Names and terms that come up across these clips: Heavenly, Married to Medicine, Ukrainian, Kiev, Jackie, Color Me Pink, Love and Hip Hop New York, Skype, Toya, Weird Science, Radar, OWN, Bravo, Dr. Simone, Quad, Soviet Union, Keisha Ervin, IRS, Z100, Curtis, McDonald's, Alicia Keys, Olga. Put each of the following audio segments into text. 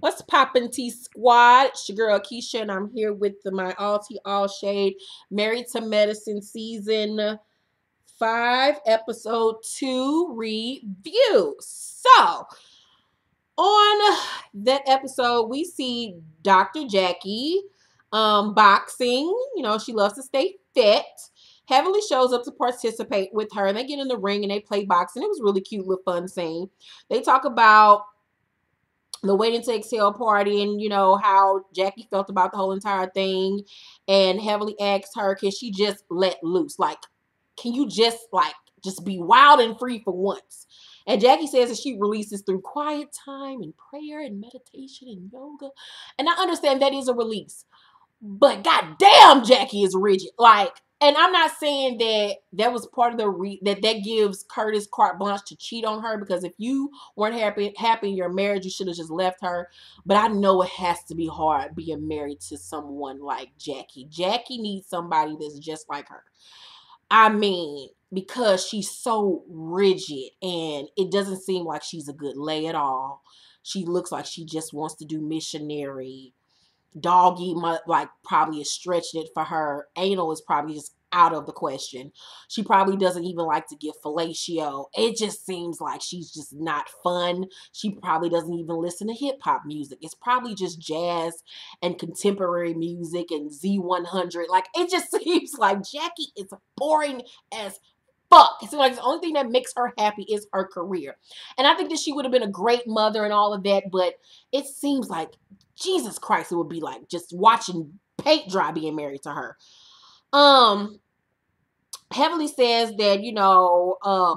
What's poppin' T Squad? It's your girl Keisha, and I'm here with my All Tea All Shade Married to Medicine Season 5 Episode 2 review. So, on that episode, we see Dr. Jackie boxing. You know, she loves to stay fit. Heavenly shows up to participate with her, and they get in the ring and they play boxing. It was really cute, little fun scene. They talk about the Waiting to Exhale party and, you know, how Jackie felt about the whole entire thing. And Heavenly asked her, can she just let loose? Like, can you just, like, just be wild and free for once? And Jackie says that she releases through quiet time and prayer and meditation and yoga. And I understand that is a release. But goddamn, Jackie is rigid. Like, and I'm not saying that that was part of the that gives Curtis carte blanche to cheat on her, because if you weren't happy in your marriage, you should have just left her. But I know it has to be hard being married to someone like Jackie. Jackie needs somebody that's just like her. I mean, because she's so rigid and it doesn't seem like she's a good lay at all. She looks like she just wants to do missionary. Doggy, like, probably is stretching it for her. Anal is probably just out of the question. She probably doesn't even like to get fellatio. It just seems like she's just not fun. She probably doesn't even listen to hip-hop music. It's probably just jazz and contemporary music and Z100. Like, it just seems like Jackie is boring as fuck. It seems like the only thing that makes her happy is her career. And I think that she would have been a great mother and all of that, but it seems like, Jesus Christ, it would be like just watching paint dry being married to her. Heavenly says that, you know,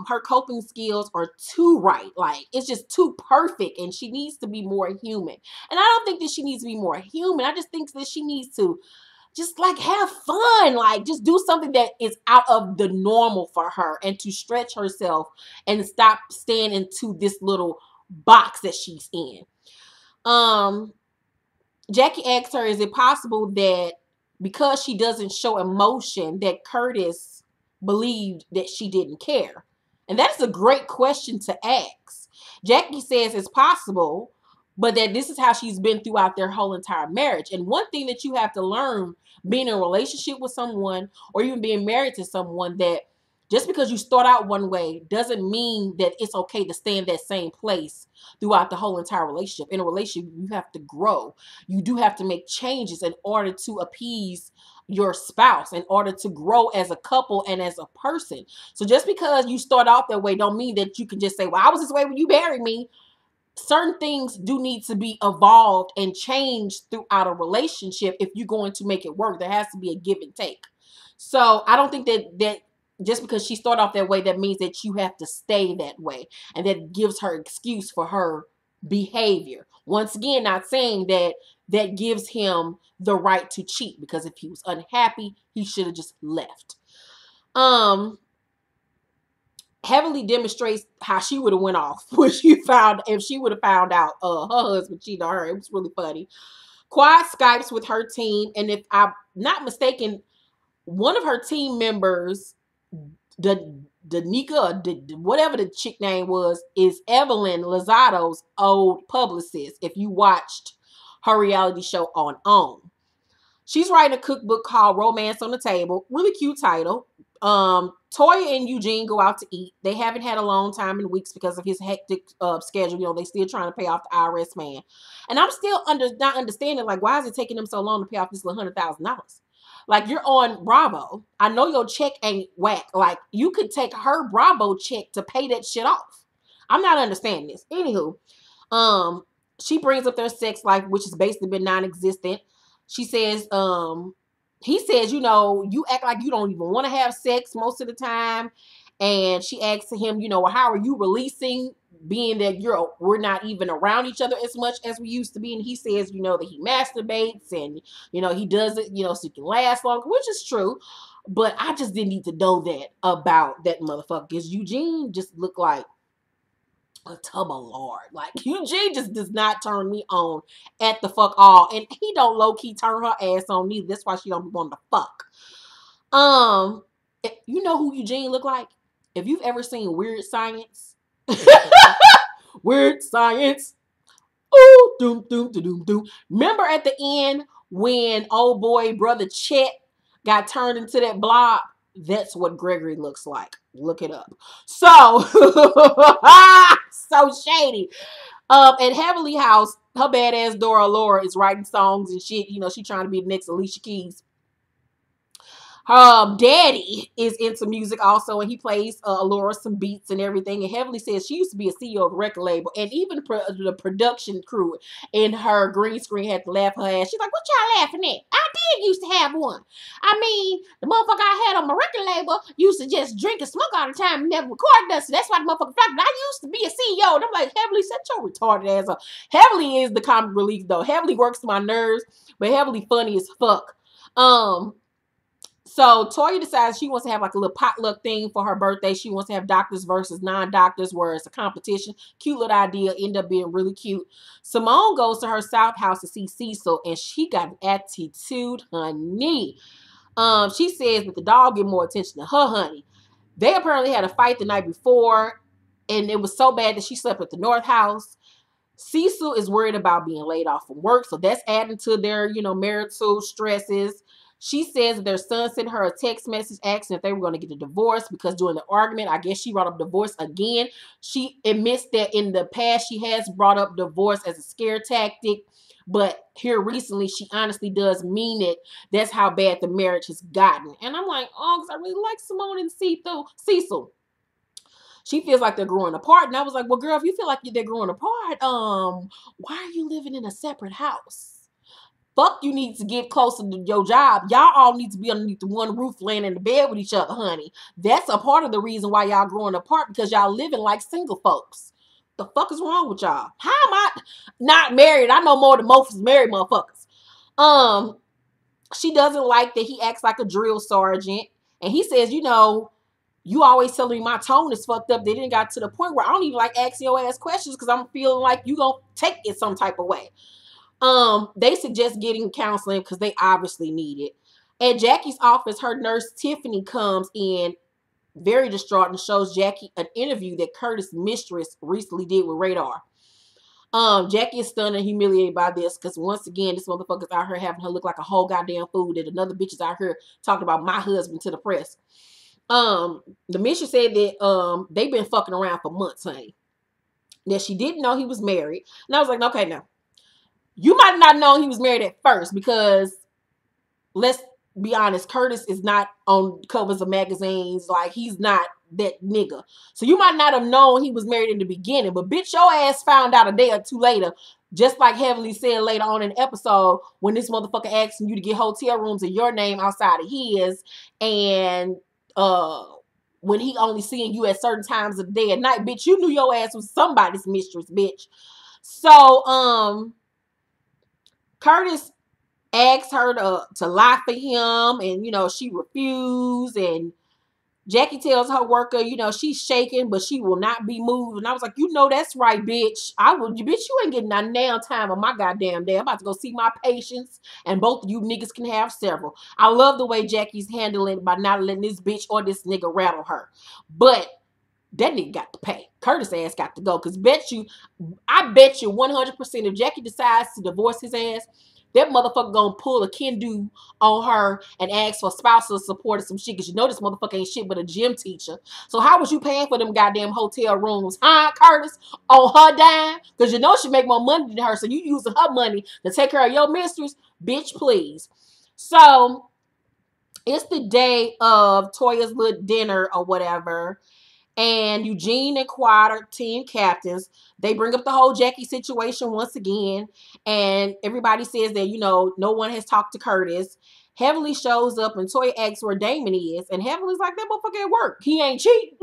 her coping skills are too right. Like, it's just too perfect and she needs to be more human. And I don't think that she needs to be more human. I just think that she needs to just, like, have fun. Like, just do something that is out of the normal for her and to stretch herself and stop staying into this little box that she's in. Jackie asks her, is it possible that because she doesn't show emotion that Curtis believed that she didn't care? And that's a great question to ask. Jackie says it's possible, but that this is how she's been throughout their whole entire marriage. And one thing that you have to learn being in a relationship with someone or even being married to someone, that just because you start out one way doesn't mean that it's okay to stay in that same place throughout the whole entire relationship. In a relationship, you have to grow. You do have to make changes in order to appease your spouse, in order to grow as a couple and as a person. So just because you start off that way don't mean that you can just say, well, I was this way when you married me. Certain things do need to be evolved and changed throughout a relationship if you're going to make it work. There has to be a give and take. So I don't think that just because she started off that way, that means that you have to stay that way. And that gives her excuse for her behavior. Once again, not saying that that gives him the right to cheat, because if he was unhappy, he should have just left. Heavenly demonstrates how she would have went off if she would have found out her husband cheated on her. It was really funny. Quad Skypes with her team. And if I'm not mistaken, one of her team members, whatever the chick name was, is Evelyn Lozato's old publicist. If you watched her reality show on OWN, she's writing a cookbook called Romance on the Table. Really cute title. Toya and Eugene go out to eat. They haven't had a long time in weeks because of his hectic schedule. You know, they still trying to pay off the IRS man. And I'm still not understanding, like, why is it taking them so long to pay off this little $100,000? Like, you're on Bravo. I know your check ain't whack. Like, you could take her Bravo check to pay that shit off. I'm not understanding this. Anywho, she brings up their sex life, which has basically been non-existent. She says, he says, you know, you act like you don't even want to have sex most of the time. And she asks him, you know, well, how are you releasing, being that we're not even around each other as much as we used to be? And he says, you know, that he masturbates and, you know, he does it, you know, so he can last longer, which is true. But I just didn't need to know that about that motherfucker, because Eugene just looked like a tub of lard. Like, Eugene just does not turn me on at the fuck all. And he don't low-key turn her ass on neither. That's why she don't want to fuck. You know who Eugene looked like? If you've ever seen Weird Science, Weird Science, ooh, doom, doom, doom, doom. Remember at the end when old boy brother Chet got turned into that blob? That's what Gregory looks like. Look it up. So, so shady. At Heavenly House, her badass Dora Laura is writing songs and shit. You know, she trying to be the next Alicia Keys. Daddy is into music also, and he plays Laura some beats and everything. And Heavenly says she used to be a CEO of a record label, and even the production crew in her green screen had to laugh her ass. She's like, "What y'all laughing at? I did used to have one. I mean, the motherfucker I had on my record label used to just drink and smoke all the time and never record nothing. So that's why the motherfucker flopped. But I used to be a CEO." And I'm like, Heavenly, set your retarded ass up. Heavenly is the comic relief though. Heavenly works my nerves, but Heavenly funny as fuck. So Toya decides she wants to have like a little potluck thing for her birthday. She wants to have doctors versus non-doctors where it's a competition. Cute little idea. End up being really cute. Simone goes to her South house to see Cecil, and she got an attitude, honey. She says that the dog get more attention than her, honey. They apparently had a fight the night before, and it was so bad that she slept at the North house. Cecil is worried about being laid off from work, so that's adding to their, you know, marital stresses. She says that their son sent her a text message asking if they were going to get a divorce because during the argument, I guess she brought up divorce again. She admits that in the past, she has brought up divorce as a scare tactic, but here recently, she honestly does mean it. That's how bad the marriage has gotten. And I'm like, oh, because I really like Simone and Cecil. She feels like they're growing apart. And I was like, well, girl, if you feel like they're growing apart, why are you living in a separate house? Fuck, you need to get closer to your job. Y'all all need to be underneath the one roof laying in the bed with each other, honey. That's a part of the reason why y'all growing apart, because y'all living like single folks. The fuck is wrong with y'all? How am I not married? I know more than most married motherfuckers. She doesn't like that he acts like a drill sergeant. And he says, you know, you always telling me my tone is fucked up. They didn't got to the point where I don't even like asking your ass questions because I'm feeling like you gonna take it some type of way. They suggest getting counseling because they obviously need it. At Jackie's office, her nurse Tiffany comes in very distraught and shows Jackie an interview that Curtis' mistress recently did with Radar. Jackie is stunned and humiliated by this because once again, this motherfucker's out here having her look like a whole goddamn fool that another bitch is out here talking about my husband to the press. The mistress said that they've been fucking around for months, honey. That she didn't know he was married. And I was like, okay, no. You might not know he was married at first because, let's be honest, Curtis is not on covers of magazines. Like, he's not that nigga. So you might not have known he was married in the beginning, but bitch, your ass found out a day or two later, just like Heavenly said later on in the episode when this motherfucker asking you to get hotel rooms in your name outside of his, and when he only seeing you at certain times of the day and night, bitch, you knew your ass was somebody's mistress, bitch. So, Curtis asked her to lie for him, and, you know, she refused, and Jackie tells her worker, you know, she's shaking, but she will not be moved, and I was like, you know, that's right, bitch. Bitch, you ain't getting none now time on my goddamn day. I'm about to go see my patients, and both of you niggas can have several. I love the way Jackie's handling it by not letting this bitch or this nigga rattle her, but that nigga got to pay. Curtis' ass got to go. Because I bet you 100% if Jackie decides to divorce his ass, that motherfucker gonna pull a Kendu on her and ask for spousal support or some shit. Because you know this motherfucker ain't shit but a gym teacher. So how was you paying for them goddamn hotel rooms, huh, Curtis? On her dime? Because you know she make more money than her. So you using her money to take care of your mistress? Bitch, please. So it's the day of Toya's little dinner or whatever. And Eugene and Quad are team captains. They bring up the whole Jackie situation once again. And everybody says that, you know, no one has talked to Curtis. Heavenly shows up and Toya asks where Damon is. And Heavenly's like, that motherfucker at work. He ain't cheating.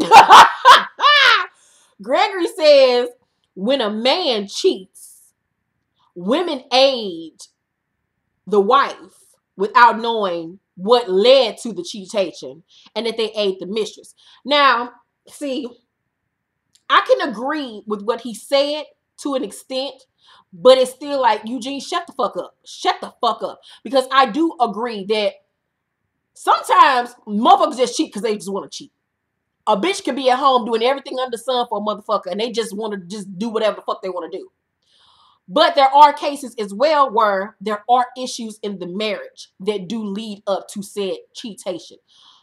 Gregory says, when a man cheats, women aid the wife without knowing what led to the cheatation. And that they aid the mistress. Now, see, I can agree with what he said to an extent, but it's still like, Eugene, shut the fuck up. Shut the fuck up. Because I do agree that sometimes motherfuckers just cheat because they just want to cheat. A bitch can be at home doing everything under the sun for a motherfucker and they just want to just do whatever the fuck they want to do. But there are cases as well where there are issues in the marriage that do lead up to said cheatation,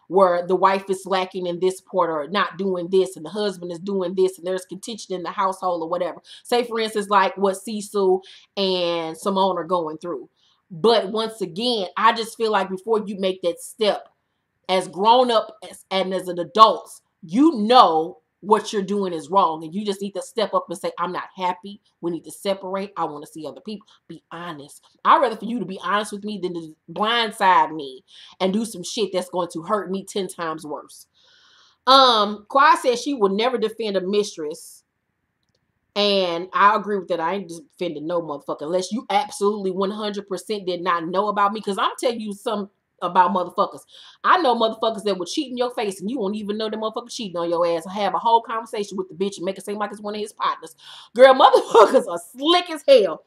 where the wife is lacking in this part or not doing this, and the husband is doing this, and there's contention in the household or whatever. Say, for instance, like what Cecil and Simone are going through. But once again, I just feel like before you make that step, as grown up and as an adult, you know what you're doing is wrong, and you just need to step up and say, I'm not happy. We need to separate. I want to see other people. Be honest. I'd rather for you to be honest with me than to blindside me and do some shit that's going to hurt me 10 times worse. Quad said she will never defend a mistress, and I agree with that. I ain't defending no motherfucker unless you absolutely 100% did not know about me, because I'm telling you something about motherfuckers. I know motherfuckers that will cheat in your face and you won't even know that motherfucker cheating on your ass. I have a whole conversation with the bitch and make it seem like it's one of his partners. Girl, motherfuckers are slick as hell.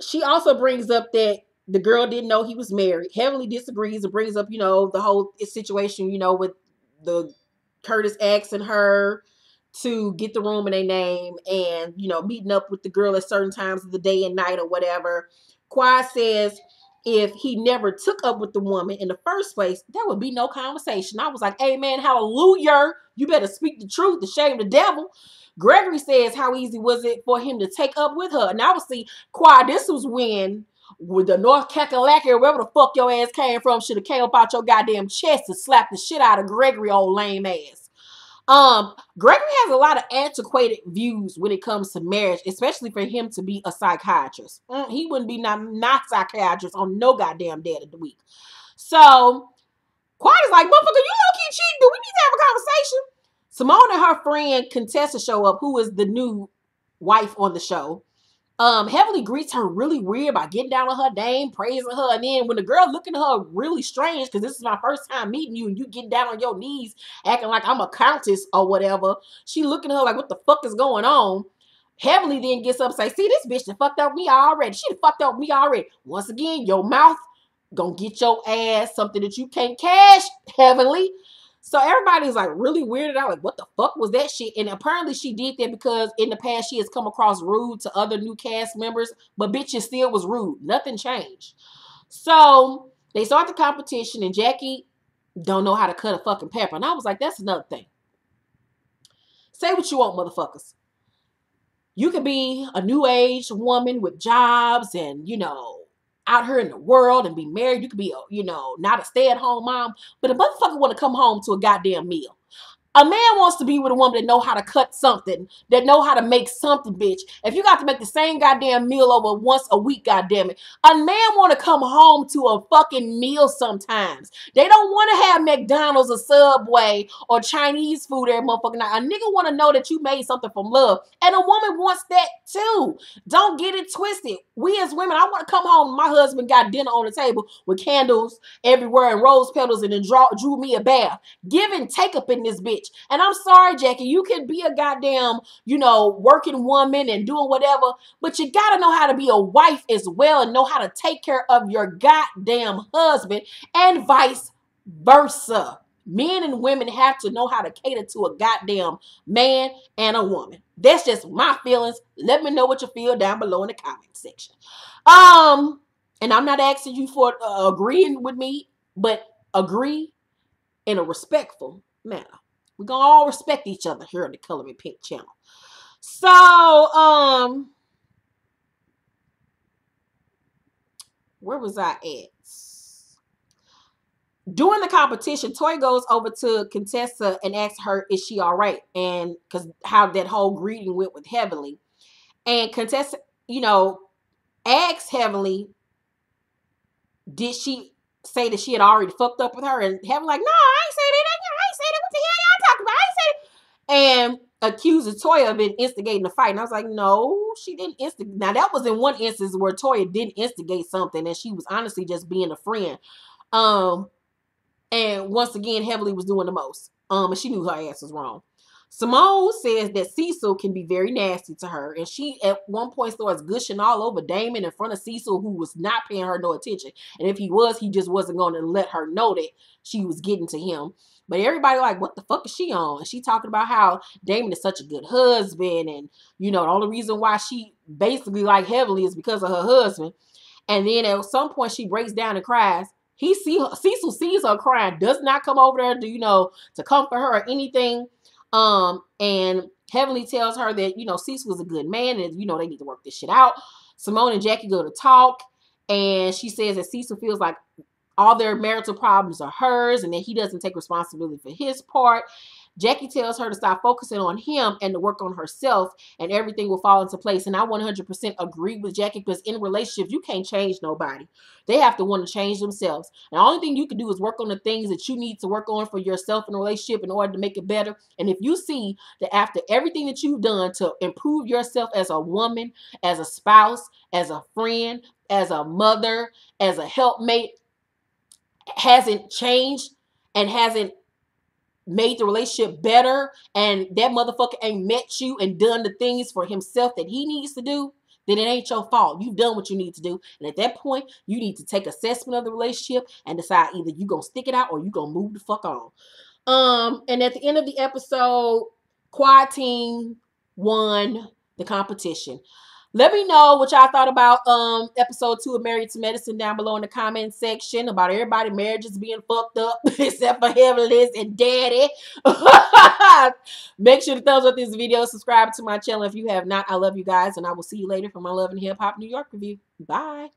She also brings up that the girl didn't know he was married. Heavenly disagrees and brings up, you know, the whole situation, you know, with the Curtis asking her to get the room in their name and, you know, meeting up with the girl at certain times of the day and night or whatever. Quad says if he never took up with the woman in the first place, there would be no conversation. I was like, amen, hallelujah. You better speak the truth to shame the devil. Gregory says, how easy was it for him to take up with her? And obviously, Quad, this was when with the North Kakalaki or wherever the fuck your ass came from should have came up out your goddamn chest and slapped the shit out of Gregory, old lame ass. Gregory has a lot of antiquated views when it comes to marriage, especially for him to be a psychiatrist. He wouldn't be not psychiatrist on no goddamn day of the week. So, Quad is like, motherfucker, you low-key cheating, dude. We need to have a conversation. Simone and her friend Contessa show up, who is the new wife on the show. Heavenly greets her really weird by getting down on her name, praising her, and then when the girl looking at her really strange, because this is my first time meeting you and you getting down on your knees acting like I'm a countess or whatever, she looking at her like, what the fuck is going on? Heavenly then gets up and say, see, this bitch done fucked up me already. She done fucked up me already. Once again, your mouth gonna get your ass something that you can't cash, Heavenly. So everybody's like really weirded out, like, what the fuck was that shit? And apparently she did that because in the past she has come across rude to other new cast members, but bitch, it still was rude. Nothing changed. So they start the competition and Jackie don't know how to cut a fucking pepper. And I was like, that's another thing. Say what you want, motherfuckers. You could be a new age woman with jobs and, you know, out here in the world and be married. You could be, you know, not a stay-at-home mom, but a motherfucker want to come home to a goddamn meal. A man wants to be with a woman that know how to cut something, that know how to make something, bitch. If you got to make the same goddamn meal over once a week, goddamn it, a man want to come home to a fucking meal sometimes. They don't want to have McDonald's or Subway or Chinese food every motherfucking night. A nigga want to know that you made something from love, and a woman wants that too. Don't get it twisted. We as women, I want to come home. My husband got dinner on the table with candles everywhere and rose petals, and then drew me a bath. Give and take up in this bitch. And I'm sorry, Jackie, you can be a goddamn, you know, working woman and doing whatever, but you got to know how to be a wife as well and know how to take care of your goddamn husband and vice versa. Men and women have to know how to cater to a goddamn man and a woman. That's just my feelings. Let me know what you feel down below in the comment section. And I'm not asking you for agreeing with me, but agree in a respectful manner. We're going to all respect each other here on the Color Me Pink channel. So, where was I at? During the competition, Toya goes over to Contessa and asks her, is she all right? And because how that whole greeting went with Heavenly. And Contessa, you know, asks Heavenly, did she say that she had already fucked up with her? And Heavenly like, no, I ain't say that. And accuses Toya of instigating the fight. And I was like, no, she didn't instigate. Now, that was in one instance where Toya didn't instigate something, and she was honestly just being a friend. And once again, Heavenly was doing the most. And she knew her ass was wrong. Simone says that Cecil can be very nasty to her, and she at one point starts gushing all over Damon in front of Cecil, who was not paying her no attention. And if he was, he just wasn't going to let her know that she was getting to him. But everybody like, what the fuck is she on? And she talking about how Damon is such a good husband, and you know, the only reason why she basically like Heavenly is because of her husband. And then at some point she breaks down and cries. Cecil sees her crying, does not come over there to, you know, to comfort her or anything. And Heavenly tells her that, you know, Cecil was a good man and, you know, they need to work this shit out. Simone and Jackie go to talk, and she says that Cecil feels like all their marital problems are hers and that he doesn't take responsibility for his part. Jackie tells her to stop focusing on him and to work on herself, and everything will fall into place. And I 100% agree with Jackie, because in relationships, you can't change nobody. They have to want to change themselves. And the only thing you can do is work on the things that you need to work on for yourself in a relationship in order to make it better. And if you see that after everything that you've done to improve yourself as a woman, as a spouse, as a friend, as a mother, as a helpmate, hasn't changed and hasn't made the relationship better, and that motherfucker ain't met you and done the things for himself that he needs to do, then it ain't your fault. You've done what you need to do. And at that point, you need to take assessment of the relationship and decide either you're going to stick it out or you're going to move the fuck on. And at the end of the episode, Quad Team won the competition. Let me know what y'all thought about episode 2 of Married to Medicine down below in the comment section about everybody marriages being fucked up except for Heavenly and Daddy. Make sure to thumbs up this video. Subscribe to my channel if you have not. I love you guys, and I will see you later for my Love and Hip Hop New York review. Bye.